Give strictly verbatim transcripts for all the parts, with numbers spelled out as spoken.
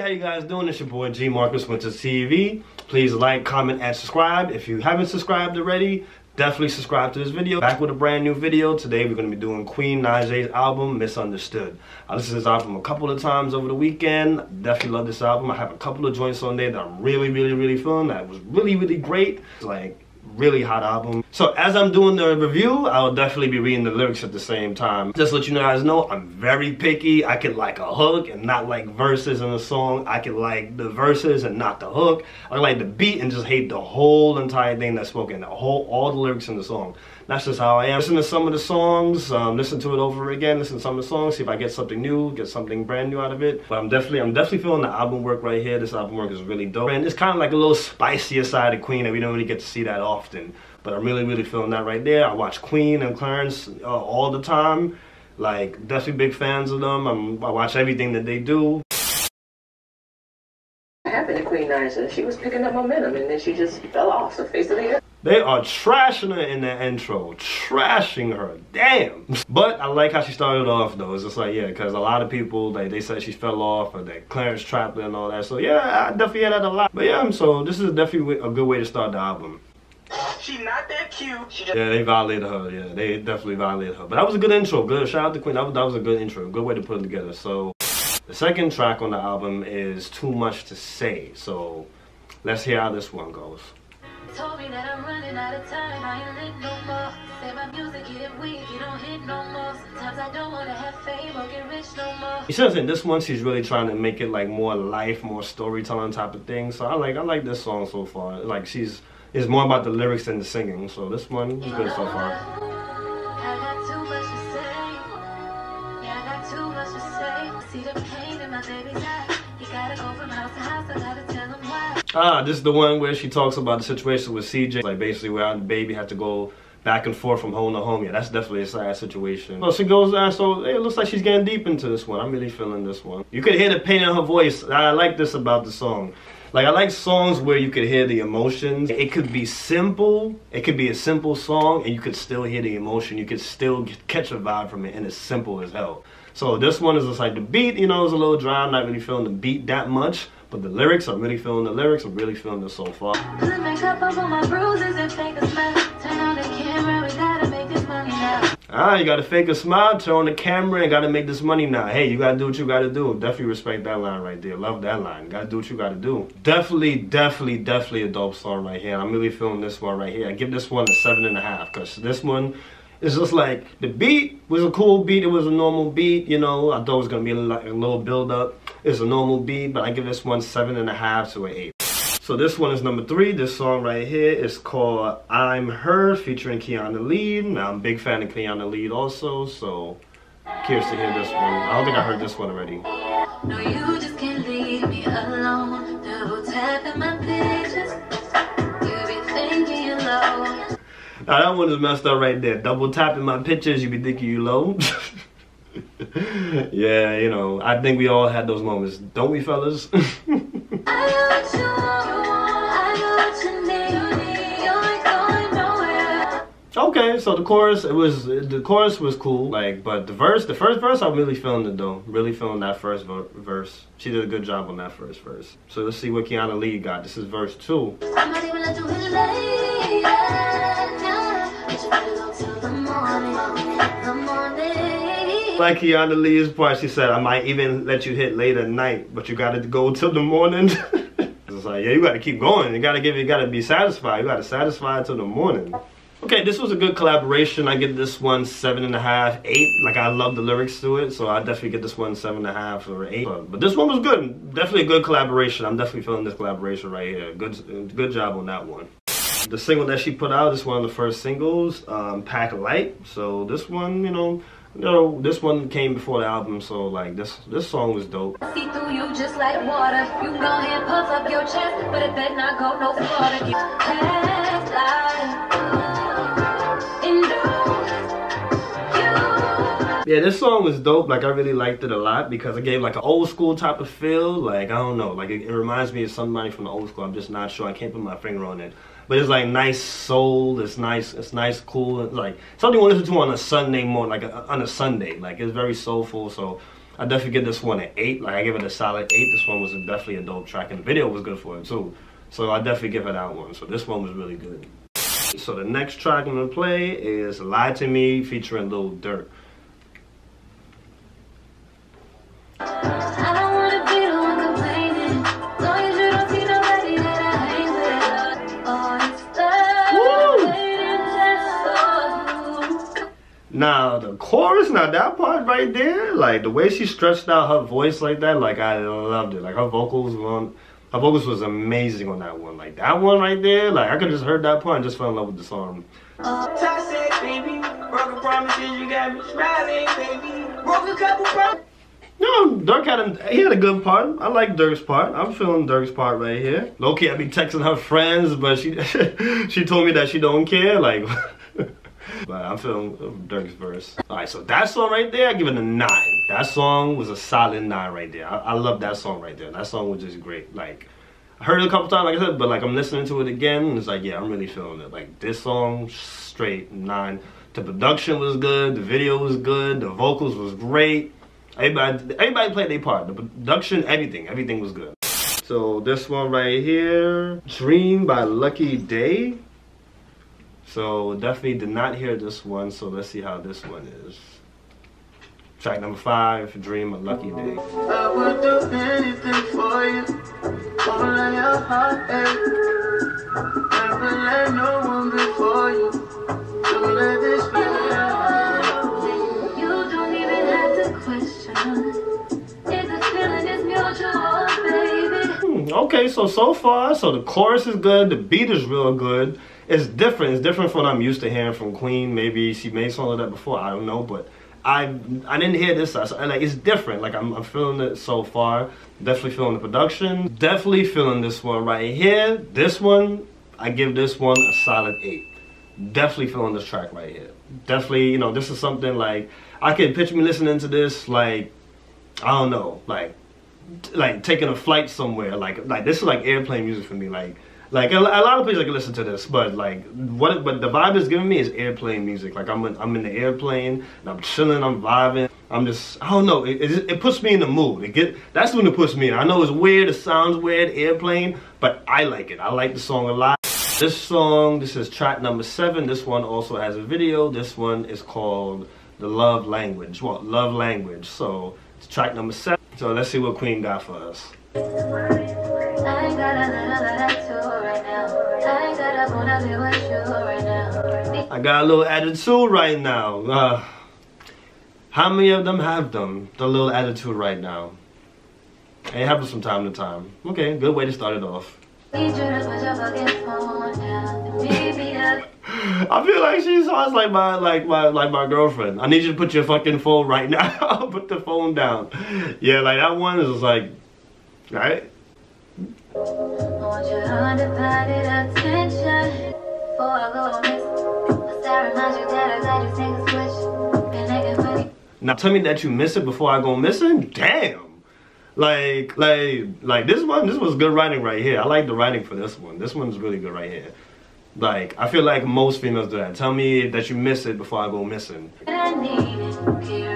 Hey, how you guys doing? It's your boy GMarcus T V. Please like, comment, and subscribe. If you haven't subscribed already, definitely subscribe to this video. Back with a brand new video. Today we're going to be doing Queen Naija's album, Misunderstood. I listened to this album a couple of times over the weekend. Definitely love this album. I have a couple of joints on there that I'm really, really, really feeling. That was really, really great. It's like really hot album. So as I'm doing the review, I'll definitely be reading the lyrics at the same time. Just to let you guys know, I'm very picky. I could like a hook and not like verses in a song. I could like the verses and not the hook. I could like the beat and just hate the whole entire thing that's spoken, the whole, all the lyrics in the song. That's just how I am. Listen to some of the songs, um, listen to it over again, listen to some of the songs, see if I get something new, get something brand new out of it. But I'm definitely, I'm definitely feeling the album work right here. This album work is really dope. And it's kind of like a little spicier side of Queen that we don't really get to see that often. But I'm really, really feeling that right there. I watch Queen and Clarence uh, all the time. Like, definitely big fans of them. I'm, I watch everything that they do. What happened to Queen Naija? She was picking up momentum and then she just fell off the face of the earth. They are trashing her in the intro, trashing her, damn. But I like how she started off though. It's just like, yeah, because a lot of people, like, they said she fell off or that Clarence trapped her and all that. So yeah, I definitely hear that a lot. But yeah, so this is definitely a good way to start the album. She not that cute. She just yeah, they violated her. Yeah, they definitely violated her. But that was a good intro. Good shout out to Queen. That was, that was a good intro. Good way to put it together. So the second track on the album is Too Much to Say. So let's hear how this one goes. Told me that I'm running out of time, I ain't lit no more. Say my music getting weak, you don't hit no more. Sometimes I don't wanna have fame or get rich no more. She says in this one she's really trying to make it like more life, more storytelling type of thing. So I like I like this song so far. Like she's it's more about the lyrics than the singing. So this one is good so far. I got too much to say. Yeah, I got too much to say. See the pain in my baby's eye. You gotta go from house to house, I gotta tell him why. Ah, this is the one where she talks about the situation with C J, like basically where the baby had to go back and forth from home to home. Yeah, that's definitely a sad situation. So she goes down, so it looks like she's getting deep into this one. I'm really feeling this one. You could hear the pain in her voice. I like this about the song. Like, I like songs where you could hear the emotions. It could be simple. It could be a simple song, and you could still hear the emotion. You could still catch a vibe from it, and it's simple as hell. So this one is just like the beat, you know, is a little dry. I'm not really feeling the beat that much. But the lyrics, I'm really feeling the lyrics. I'm really feeling this so far. Ah, you gotta fake a smile, turn on the camera, and gotta make this money now. Hey, you gotta do what you gotta do. Definitely respect that line right there. Love that line. Gotta do what you gotta do. Definitely, definitely, definitely a dope song right here. I'm really feeling this one right here. I give this one a seven and a half because this one. It's just like, the beat was a cool beat, it was a normal beat, you know, I thought it was going to be like a little build up, it's a normal beat, but I give this one seven and a half to an eight. So this one is number three, this song right here is called I'm Her, featuring Kiana Lede. Now I'm a big fan of Kiana Lede also, so curious to hear this one. I don't think I heard this one already. No, you just can't leave me alone, double tapping my pictures, you be thinking you're low. Now that one is messed up right there. Double tapping my pictures, you be thinking you low. Yeah, you know, I think we all had those moments, don't we, fellas? Okay, so the chorus, it was the chorus was cool, like, but the verse, the first verse, I'm really feeling it though. Really feeling that first verse. She did a good job on that first verse. So let's see what Kiana Lede got. This is verse two. Like Kiana Lede's part, she said, I might even let you hit late at night, but you gotta go till the morning. It's like, yeah, you gotta keep going. You gotta give you gotta be satisfied. You gotta satisfy till the morning. Okay, this was a good collaboration. I give this one seven and a half, eight. Like, I love the lyrics to it, so I definitely get this one seven and a half or eight. But this one was good. Definitely a good collaboration. I'm definitely feeling this collaboration right here. Good good job on that one. The single that she put out is one of the first singles, um, Pack of Light. So this one, you know. No, this one came before the album, so like this this song was dope. See through you just like water. You go ahead, puff up your chest, but it better not go no farther. You can't lie. And know you. Yeah, this song was dope. Like, I really liked it a lot because it gave like an old school type of feel. Like, I don't know, like it, it reminds me of somebody from the old school. I'm just not sure. I can't put my finger on it. But it's like nice soul, it's nice, it's nice, cool, it's like something you want to listen to on a Sunday morning, like a, on a Sunday. Like, it's very soulful, so I definitely give this one an eight. Like, I give it a solid eight. This one was definitely a dope track, and the video was good for it too. So I definitely give it that one. So this one was really good. So the next track I'm gonna play is Lie To Me featuring Lil Durk. Now the chorus, now that part right there, like the way she stretched out her voice like that, like I loved it. Like her vocals were, her vocals was amazing on that one. Like that one right there, like I could just heard that part and just fell in love with the song. Toxic, baby. Broken promises, you got me smiling, baby. Broke a couple promises. No, Durk had a, he had a good part. I like Durk's part. I'm feeling Durk's part right here. Low-key, I be texting her friends, but she she told me that she don't care. Like. But I'm feeling Durk's verse. Alright, so that song right there, I give it a nine. That song was a solid nine right there. I, I love that song right there. That song was just great. Like, I heard it a couple times, like I said, but like I'm listening to it again, and it's like, yeah, I'm really feeling it. Like, this song, straight nine. The production was good, the video was good, the vocals was great. Everybody, everybody played their part. The production, everything, everything was good. So this one right here, Dream by Lucky Daye. So definitely did not hear this one, so let's see how this one is. Track number five, Dream of Lucky Daye. I would do anything for you. All your heartache. Never let no one before you. Don't let this be love. You don't even have to question. If the feeling is mutual, baby. Hmm, okay, so so far, so the chorus is good, the beat is real good. It's different. It's different from what I'm used to hearing from Queen. Maybe she made some of that before. I don't know, but I I didn't hear this. I, like it's different. Like I'm, I'm feeling it so far. Definitely feeling the production. Definitely feeling this one right here. This one, I give this one a solid eight. Definitely feeling this track right here. Definitely, you know, this is something like I could picture me listening to this. Like I don't know, like like taking a flight somewhere. Like like this is like airplane music for me. Like. Like, a, a lot of people can listen to this, but, like, what but the vibe it's giving me is airplane music. Like, I'm in, I'm in the airplane, and I'm chilling, I'm vibing. I'm just, I don't know, it, it, it puts me in the mood. It get, that's when it puts me in. I know it's weird, it sounds weird, airplane, but I like it. I like the song a lot. This song, this is track number seven. This one also has a video. This one is called The Love Language. Well, Love Language. So, it's track number seven. So, let's see what Queen got for us. I got a little attitude right now. I got a little attitude right now. Uh, how many of them have them? The little attitude right now. It happens from time to time. Okay, good way to start it off. I feel like she sounds like my like my like my girlfriend. I need you to put your fucking phone right now. Put the phone down. Yeah, like that one is like, right? I want your undivided attention. Before I go on this, I remind you that I let you take a switch and make it funny. Now tell me that you miss it before I go missing? Damn! Like, like, like this one, this was good writing right here. I like the writing for this one. This one's really good right here. Like, I feel like most females do that. Tell me that you miss it before I go missing. I need it.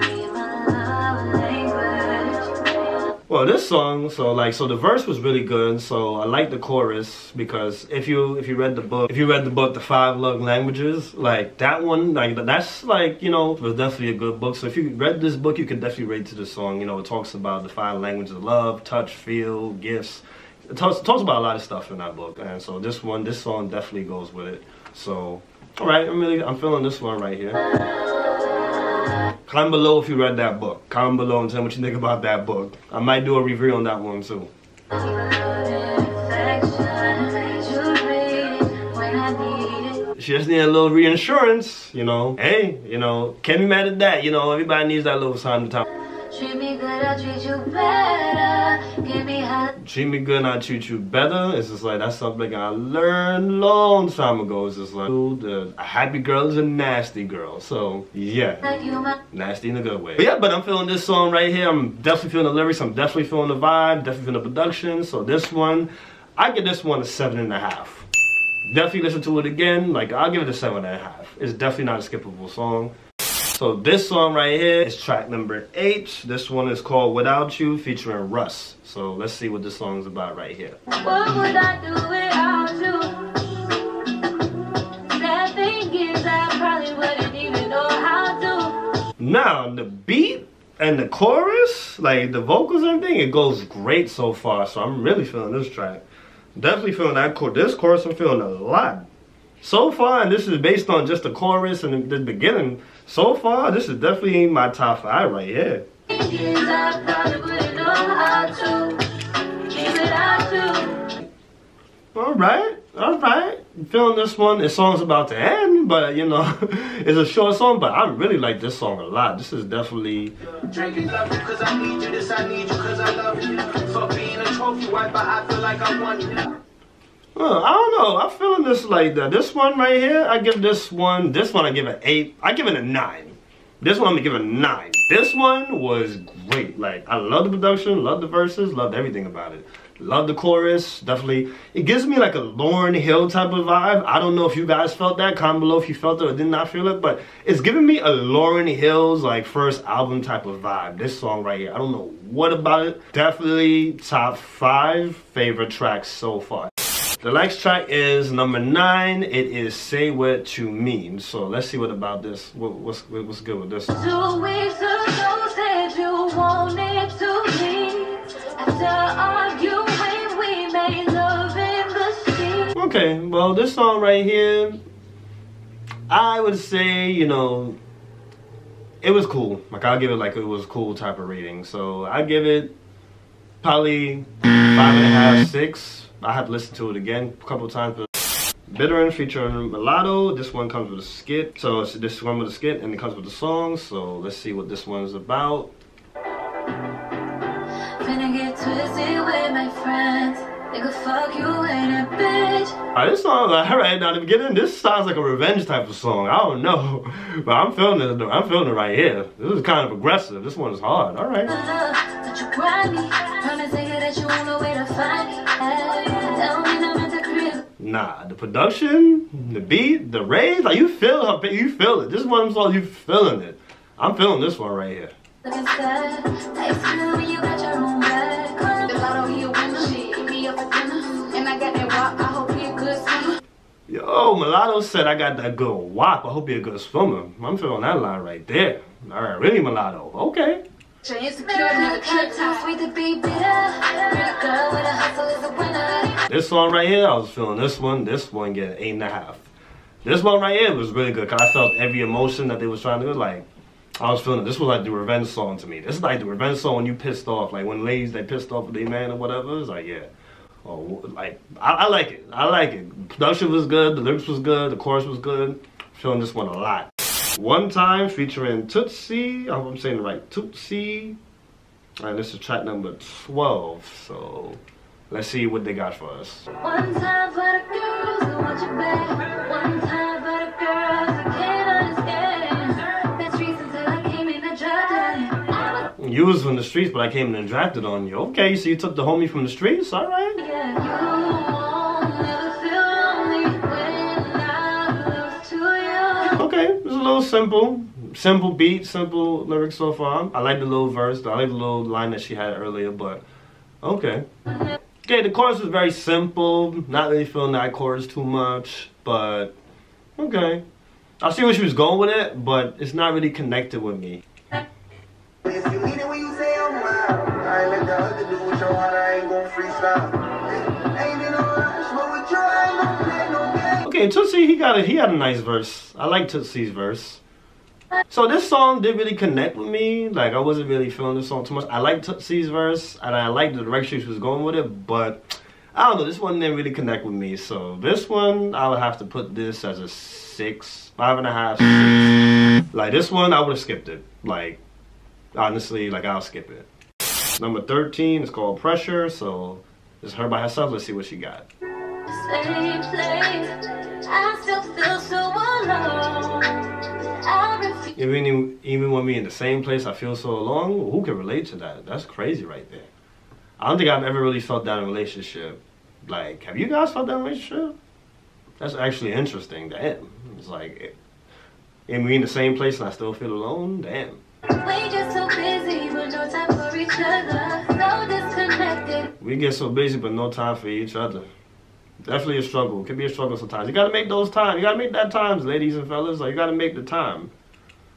Well, this song, so like, so the verse was really good. So I like the chorus because if you if you read the book, if you read the book, The Five Love Languages, like that one, like that's like, you know, it was definitely a good book. So if you read this book, you can definitely relate to the song. You know, it talks about the five languages of love, touch, feel, gifts. It talks, it talks about a lot of stuff in that book. And so this one, this song definitely goes with it. So, all right, I'm really, I'm feeling this one right here. Comment below if you read that book. Comment below and tell me what you think about that book. I might do a review on that one too. She just needs a little reinsurance, you know. Hey, you know, can't be mad at that. You know, everybody needs that little time to time. Treat me good, I'll treat you better. Give me hot. Treat me good, I'll treat you better. It's just like, that's something I learned long time ago. It's just like, dude, a happy girl is a nasty girl. So, yeah. Nasty in a good way. But yeah, but I'm feeling this song right here. I'm definitely feeling the lyrics. I'm definitely feeling the vibe. Definitely feeling the production. So this one, I give this one a seven and a half. Definitely listen to it again. Like, I'll give it a seven and a half. It's definitely not a skippable song. So this song right here is track number eight. This one is called Without You featuring Russ. So let's see what this song is about right here. What would I do without you? Sad thing is I probably wouldn't even know how to. Now the beat and the chorus, like the vocals and everything, it goes great so far. So I'm really feeling this track. Definitely feeling that chorus. This chorus I'm feeling a lot. So far, and this is based on just the chorus and the beginning. So far, this is definitely my top five right here. Alright, alright. Feeling this one. This song's about to end, but you know, it's a short song, but I really like this song a lot. This is definitely... Drinking love you because I need you, this I need you because I love you. So being a trophy wife, but I feel like I won you. Uh, I don't know. I'm feeling this like that. This one right here, I give this one. This one I give an eight. I give it a nine. This one I'm gonna give a nine. This one was great. Like I love the production, love the verses, loved everything about it. Love the chorus. Definitely, it gives me like a Lauryn Hill type of vibe. I don't know if you guys felt that. Comment below if you felt it or did not feel it. But it's giving me a Lauryn Hill's like first album type of vibe. This song right here. I don't know what about it. Definitely top five favorite tracks so far. The next track is number nine. It is Say What You Mean. So let's see what about this. What, what's, what's good with this? Two weeks ago said you wanted to leave. After arguing, we made love in the sea. Okay, well this song right here, I would say, you know, it was cool. Like I'll give it like it was cool type of rating. So I give it probably five and a half, six. I have to listen to it again a couple times. Bitter featuring Mulatto. This one comes with a skit. So it's this one with a skit and it comes with the song. So let's see what this one's about. Alright, this song, like, alright, now to begin, this sounds like a revenge type of song. I don't know. But I'm feeling it though. I'm feeling it right here. This is kind of aggressive. This one is hard. Alright. Nah, the production, the beat, the rave, like you feel her, you feel it. This is what I'm saying, you feeling it. I'm feeling this one right here. Yo, Mulatto said I got that good wop. I hope you're a good swimmer. I'm feeling that line right there. Alright, really Mulatto. Okay. This song right here, I was feeling this one. This one get an eight and a half. This one right here was really good because I felt every emotion that they was trying to do. Like, I was feeling it. This was like the revenge song to me. This is like the revenge song when you pissed off. Like, when ladies, they pissed off with their man or whatever. It's like, yeah. Oh, like, I, I like it. I like it. Production was good. The lyrics was good. The chorus was good. I'm feeling this one a lot. One Time featuring Toosii. I hope I'm saying it right. Toosii. Alright, this is track number twelve. So let's see what they got for us. One time for the girls who want you back. One time for the girls who can't understand. Been streets until I came in and drafted on you. You was from the streets, but I came in and drafted on you. Okay, so you took the homie from the streets? Alright. Yeah, you. A little simple, simple beat, simple lyrics so far. I like the little verse, I like the little line that she had earlier, but okay. Okay, the chorus was very simple, not really feeling that chorus too much, but okay. I see where she was going with it, but it's not really connected with me. Okay, Toosii, he got a, he had a nice verse. I like Toosii's verse. So this song didn't really connect with me. Like I wasn't really feeling this song too much. I like Toosii's verse and I like the direction she was going with it, but I don't know, this one didn't really connect with me. So this one, I would have to put this as a six, five and a half, six. Like this one, I would have skipped it. Like honestly, like I'll skip it. Number thirteen is called Pressure. So it's her by herself. Let's see what she got. Same place. I still feel so alone. Even, even when we in the same place, I feel so alone. Who can relate to that? That's crazy right there. I don't think I've ever really felt that in a relationship. Like, have you guys felt that in a relationship? That's actually interesting. Damn. It's like, it, and we in the same place and I still feel alone, damn. We get so busy, but no time for each other. So disconnected. We get so busy, but no time for each other. Definitely a struggle. Could be a struggle sometimes. You gotta make those times. You gotta make that times, ladies and fellas. Like, you gotta make the time.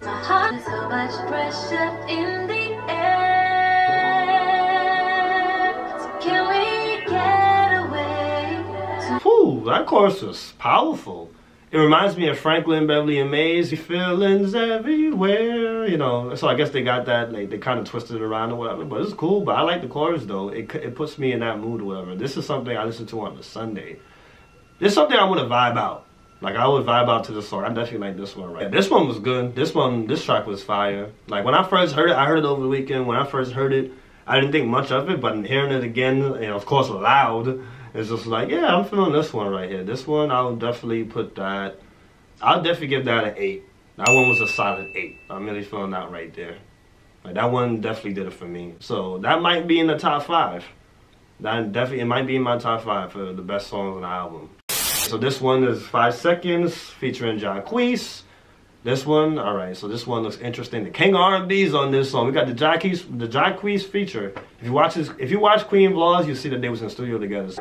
My heart is so much pressure in the air. So can we get away? Whew, that chorus was powerful. It reminds me of Franklin, Beverly, and Maze. Feelings everywhere, you know. So I guess they got that, like, they kind of twisted it around or whatever. But it's cool. But I like the chorus though. It it puts me in that mood or whatever. This is something I listen to on a Sunday. This is something I want to vibe out. Like, I would vibe out to this song. I definitely like this one, right? Yeah, this one was good. This one, this track was fire. Like, when I first heard it, I heard it over the weekend. When I first heard it, I didn't think much of it. But in hearing it again, and of course loud, it's just like, yeah, I'm feeling this one right here. This one, I'll definitely put that, I'll definitely give that an eight. That one was a solid eight. I'm really feeling that right there. Like, that one definitely did it for me. So that might be in the top five. That definitely, it might be in my top five for the best songs on the album. So this one is Five Seconds featuring Jacquees. This one, all right, so this one looks interesting. The King of R and B's on this song. We got the Jacquees, the Jacquees feature. If you watch this, if you watch Queen vlogs, you see that they was in the studio together.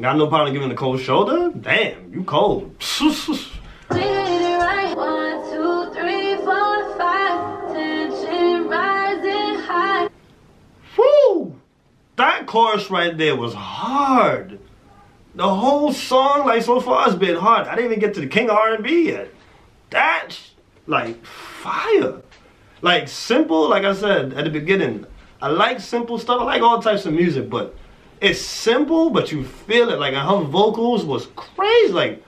Got no problem giving the cold shoulder? Damn, you cold. We did it right. One, two, three, four, five. Tension rising high. Woo! That chorus right there was hard. The whole song, like, so far has been hard. I didn't even get to the King of R and B yet. That's, like, fire. Like, simple, like I said at the beginning, I like simple stuff. I like all types of music, but it's simple, but you feel it. Like, her vocals was crazy. Like,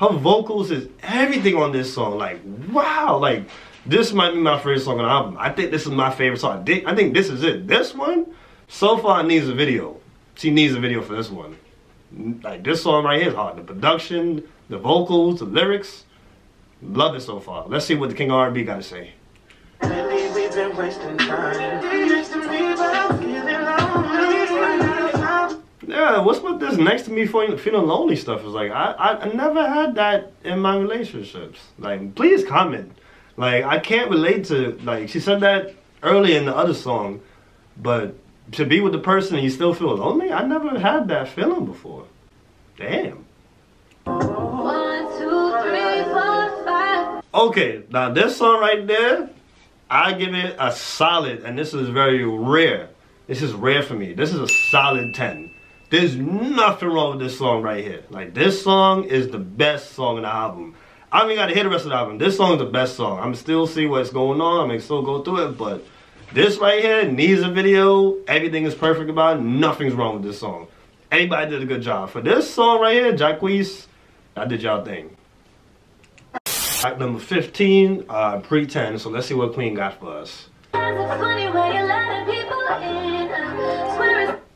her vocals is everything on this song. Like, wow. Like, this might be my favorite song on the album. I think this is my favorite song. I think this is it. This one, so far, needs a video. She needs a video for this one. Like, this song right here is hard. The production, the vocals, the lyrics. Love it so far. Let's see what the King of R and B got to say. Really, we've been wasting time. Yeah, what's with this next to me feeling lonely stuff? Is like, I, I I never had that in my relationships. Like, please comment. Like, I can't relate to, like, she said that earlier in the other song, but to be with the person and you still feel lonely? I never had that feeling before. Damn. One, two, three, four, five. Okay, now this song right there, I give it a solid, and this is very rare. This is rare for me. This is a solid ten. There's nothing wrong with this song right here. Like, this song is the best song in the album. I don't even gotta hear the rest of the album. This song is the best song. I'm still see what's going on. I'm gonna still go through it, but this right here needs a video. Everything is perfect about it. Nothing's wrong with this song. Everybody did a good job. For this song right here, Jacquees, I did y'all thing. Track number fifteen, uh, Pretend. So let's see what Queen got for us.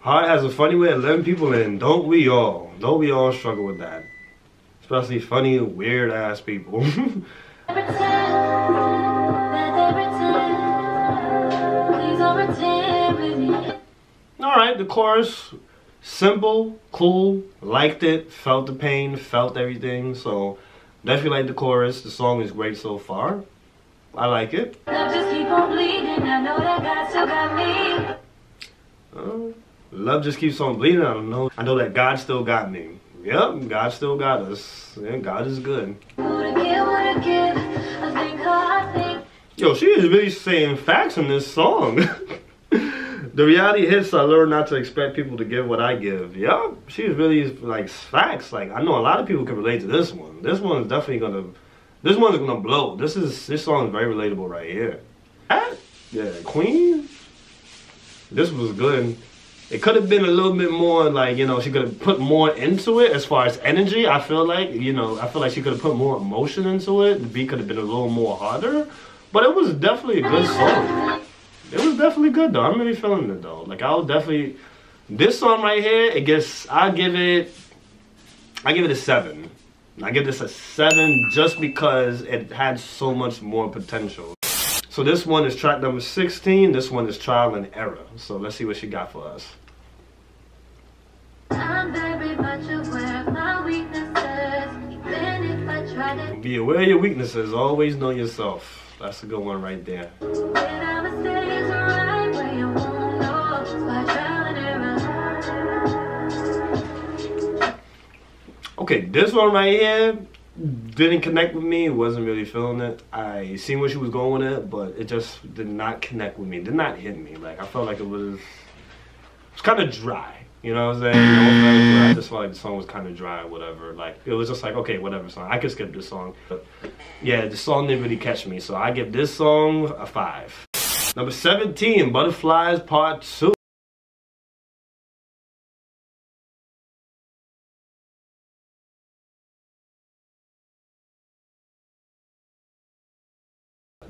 Heart has a funny way of letting people in, don't we all? Don't we all struggle with that? Especially funny, weird ass people. Alright, the chorus, simple, cool, liked it, felt the pain, felt everything. So, definitely like the chorus. The song is great so far. I like it. Love just keep on bleeding, I know that God still got me. Uh, Love just keeps on bleeding, I don't know. I know that God still got me. Yep, God still got us. Yeah, God is good. Yo, she is really saying facts in this song. The reality hits, I learned not to expect people to give what I give. Yep, she is really, like, facts. Like, I know a lot of people can relate to this one. This one is definitely gonna... This one's gonna blow. This is this song is very relatable right here. That, yeah, Queen. This was good. It could have been a little bit more, like, you know, she could have put more into it as far as energy. I feel like, you know, I feel like she could have put more emotion into it. The beat could have been a little more harder, but it was definitely a good song. It was definitely good though. I'm really feeling it though. Like, I'll definitely, this song right here, it gets, I give it, I give it a seven. I give this a seven just because it had so much more potential. So this one is track number sixteen. This one is Trial and Error. So let's see what she got for us. I'm very much aware of my weaknesses. Even if I try to be aware of your weaknesses. Always know yourself. That's a good one right there. Okay, this one right here didn't connect with me. Wasn't really feeling it. I seen where she was going with it, but it just did not connect with me. It did not hit me. Like, I felt like it was, it was kind of dry. You know what I'm saying? You know, I just felt like the song was kind of dry or whatever. Like, it was just like, okay, whatever song. I could skip this song. But yeah, the song didn't really catch me. So I give this song a five. Number seventeen, Butterflies Part two.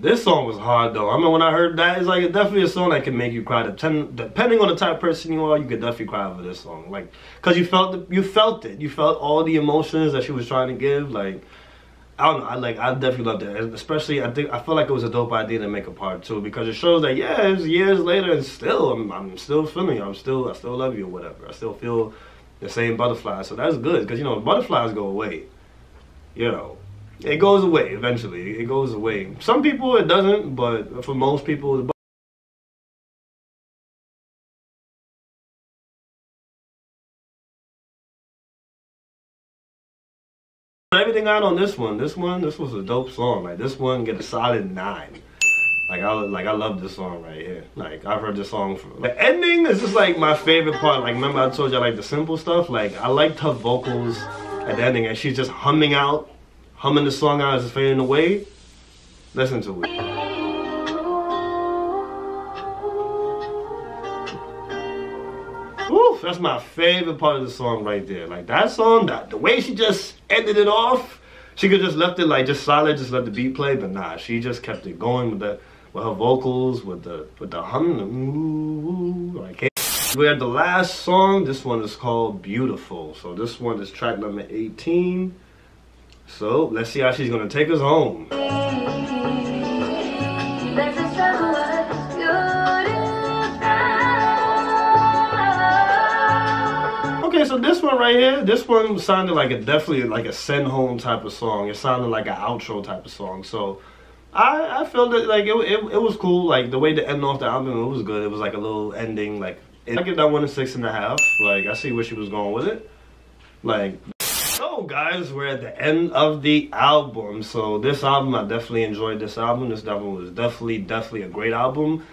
This song was hard though. I mean, when I heard that, it's like, it's definitely a song that can make you cry. Depend depending on the type of person you are, you could definitely cry over this song. Like, cause you felt the, you felt it. You felt all the emotions that she was trying to give. Like, I don't know. I like. I definitely loved it. Especially, I think I felt like it was a dope idea to make a part two because it shows that yeah, it's years later and still I'm I'm still feeling you. I'm still I still love you or whatever. I still feel the same butterflies. So that's good because you know butterflies go away. You know. It goes away eventually. It goes away. Some people it doesn't, but for most people it everything out on this one. This one, this was a dope song. Like this one get a solid nine. Like I like I love this song right here. Like I've heard this song for the ending is just like my favorite part. Like remember I told you I like the simple stuff? Like I liked her vocals at the ending and she's just humming out. Humming the song out as it's fading away. Listen to it. Oof, that's my favorite part of the song right there. Like that song, that the way she just ended it off, she could just left it like just solid, just let the beat play, but nah, she just kept it going with the with her vocals, with the with the hum. Like we had the last song. This one is called Beautiful. So this one is track number eighteen. So, let's see how she's gonna take us home. Okay, so this one right here, this one sounded like a definitely like a send home type of song. It sounded like an outro type of song. So, I I felt that like it, it, it was cool. Like the way to end off the album, it was good. It was like a little ending. Like it, I give that one a six and a half. Like I see where she was going with it. Like. So guys, we're at the end of the album. So this album, I definitely enjoyed this album. This album was definitely, definitely a great album.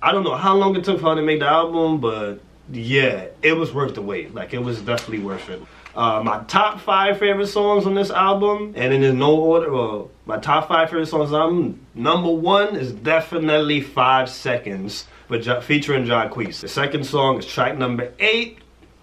I don't know how long it took for her to make the album, but yeah, it was worth the wait. Like, it was definitely worth it. Uh, my top five favorite songs on this album, and in no order, well, my top five favorite songs on the album, number one is definitely Five Seconds, with ja featuring Jacquees. The second song is track number eight.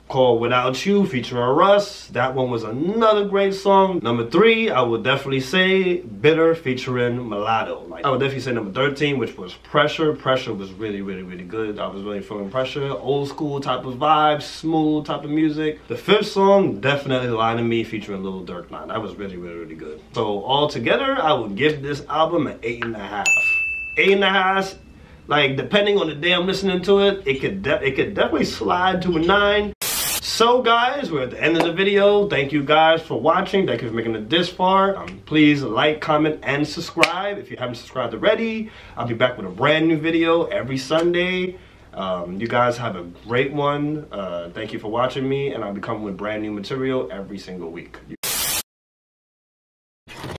Called Without You featuring Russ. That one was another great song. Number three, I would definitely say Bitter featuring Mulatto. Like, I would definitely say number thirteen, which was Pressure. Pressure was really, really, really good. I was really feeling Pressure. Old school type of vibe, smooth type of music. The fifth song, definitely Lie To Me featuring Lil Durk. Line. That was really, really, really good. So all together, I would give this album an eight and a half. Eight and a half. Like depending on the day I'm listening to it, it could it could definitely slide to a nine. So guys, we're at the end of the video. Thank you guys for watching. Thank you for making it this far. Um, please like, comment, and subscribe if you haven't subscribed already. I'll be back with a brand new video every Sunday. Um, you guys have a great one. Uh, thank you for watching me, and I'll be coming with brand new material every single week.